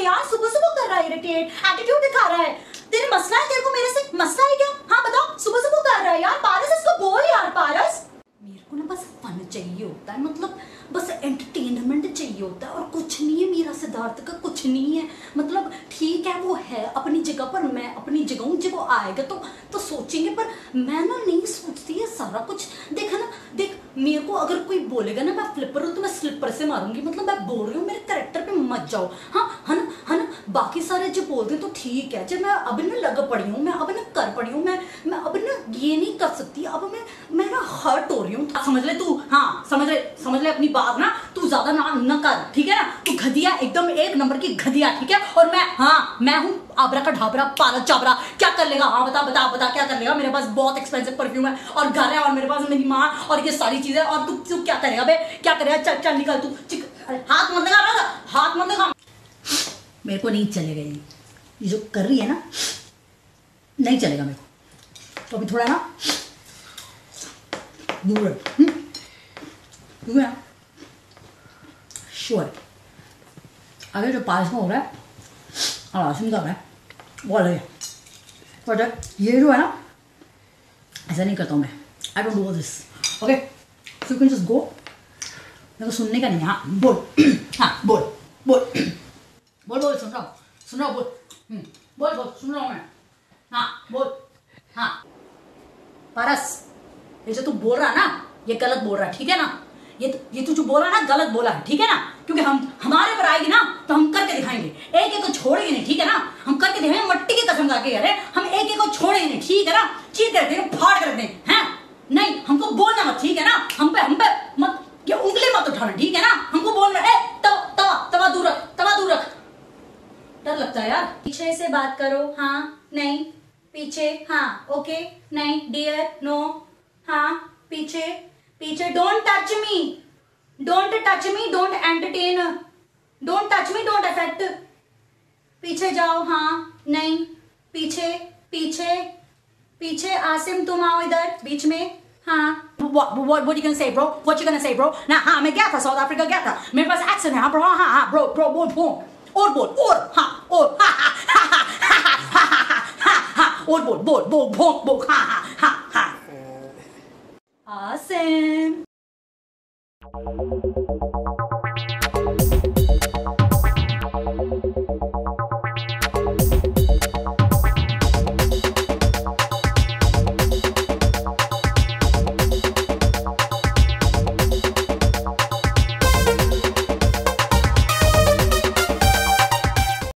से यार, सुबह सुबह कर रहा है इरिटेट, एटीट्यूड दिखा रहा है। तेरे मसला है, तेरे को मेरे से मसला है क्या? हाँ बताओ, सुबह सुबह कर रहा है यार। पारस इसको बोल यार, पारस। मेरे को ना बस फन चाहिए होता है, मतलब बस एंटरटेनमेंट चाहिए होता है और कुछ नहीं है। मेरा सिद्धार्थ का कुछ नहीं है, मतलब ठीक है वो है अपनी जगह पर, मैं अपनी जगह हूँ। जब वो आएगा तो सोचेंगे, पर मैं ना नहीं सोचती है सारा कुछ। देखा ना, देख मेरे को अगर कोई बोलेगा ना मैं फ्लिपर हूँ तो मैं स्लिपर से मारूंगी, मतलब मैं बोल रही हूँ, मेरे करेक्टर पे मत जाओ। हाँ है ना, है ना। बाकी सारे जो बोलते हैं तो ठीक है। जब मैं अब ना लग पड़ी हूँ, मैं अब ना कर पड़ी हूँ, मैं अब ना ये नहीं कर सकती, अब मैं ना हर्ट हो रही हूँ। समझ ले तू, हाँ समझ ले अपनी बात ना, तू ज्यादा ना कर, ठीक है ना। तू घटिया, एकदम एक नंबर की घटिया, ठीक है। और मैं, हाँ मैं हूँ आबरा का ढाबरा, पारस चाबरा। क्या कर लेगा? हाँ बता बता बता, क्या कर लेगा? मेरे पास बहुत एक्सपेंसिव परफ्यूम है और घर है और मेरे पास मेरी माँ और ये सारी चीजें, और तू क्या करेगा बे? क्या करेगा? चल चल निकल तू, हाथ मत लगा, हाथ मत लगा। मेरे को नहीं चलेगा ये जो कर रही है ना, नहीं चलेगा मेरे को। तो अभी थोड़ा ना दूर है, श्योर। अगर जो पास में हो रहा है और आसिम का हो रहा है वो अलग है, बट ये जो है ना ऐसा नहीं करता हूँ मैं। I don't do this, okay? So you can just go. मेरे को सुनने का नहीं है। हाँ बोल, हाँ बोल बोल बोल बोल, सुन रहा हूँ बोल, बोल बोल सुन रहा हूँ मैं। हाँ बोल। हाँ पारस, ये जो तू बोल रहा है ना ये गलत बोल रहा है, ठीक है ना। ये तू जो बोला ना गलत बोला है, ठीक है ना। क्योंकि हम हमारे पर आएगी ना तो हम करके दिखाएंगे, एक एक को छोड़ेंगे नहीं, ठीक है ना। हम करके दिखाएंगे, मट्टी की कसम खा के यार, हम एक एक को छोड़ेंगे नहीं, ठीक है ना। चीज करते हैं, फाड़ करते हैं, नहीं हमको बोलना मत, ठीक है ना। हम पे मत, ये उंगली मत उठाना, ठीक है ना। हमको बोलना है, तवा दूर रख। डर लगता है यार। पीछे से बात करो, हाँ नहीं पीछे, हाँ ओके नहीं डियर नो, हाँ पीछे पीछे। Don't touch me, don't entertain, don't touch me, don't affect. पीछे जाओ, हाँ नहीं पीछे पीछे पीछे। आसिम तुम आओ इधर बीच में। हाँ what you gonna say bro, what you gonna say bro ना। हाँ मैं गया था साउथ अफ्रीका, गया था, मेरे पास एक्शन है। हाँ bro, हाँ bro बोल और हाँ और हाँ और बोल हाँ। Asim.